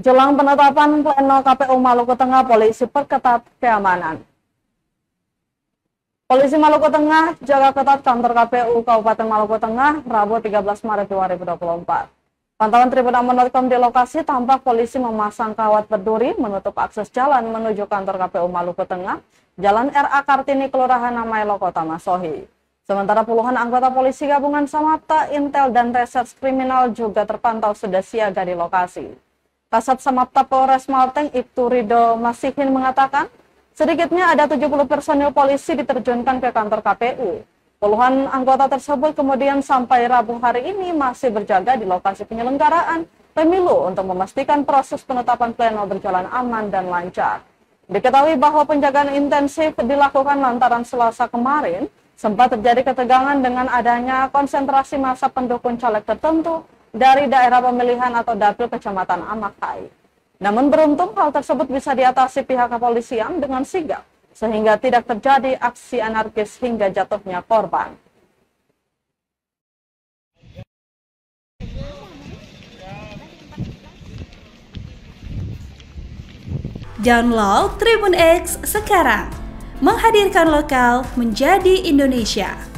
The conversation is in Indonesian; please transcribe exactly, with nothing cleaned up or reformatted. Jelang penetapan pleno K P U Maluku Tengah, polisi perketat keamanan. Polisi Maluku Tengah jaga ketat kantor K P U Kabupaten Maluku Tengah, Rabu tiga belas Maret dua ribu dua puluh empat. Pantauan Tribun Ambon titik com di lokasi tampak polisi memasang kawat berduri menutup akses jalan menuju kantor K P U Maluku Tengah, Jalan R A Kartini, Kelurahan Namaelo, Kota Masohi. Sementara puluhan anggota polisi gabungan Samapta, Intel, dan Reserse Kriminal juga terpantau sudah siaga di lokasi. Kasat Samapta Polres Malteng, Ibtu Ridho Masihin mengatakan, sedikitnya ada tujuh puluh personil polisi diterjunkan ke kantor K P U. Puluhan anggota tersebut kemudian sampai Rabu hari ini masih berjaga di lokasi penyelenggaraan pemilu untuk memastikan proses penetapan pleno berjalan aman dan lancar. Diketahui bahwa penjagaan intensif dilakukan lantaran Selasa kemarin sempat terjadi ketegangan dengan adanya konsentrasi massa pendukung caleg tertentu dari daerah pemilihan atau dapil Kecamatan Amahai. Namun beruntung hal tersebut bisa diatasi pihak kepolisian dengan sigap, sehingga tidak terjadi aksi anarkis hingga jatuhnya korban. Download Tribun X sekarang, menghadirkan lokal menjadi Indonesia.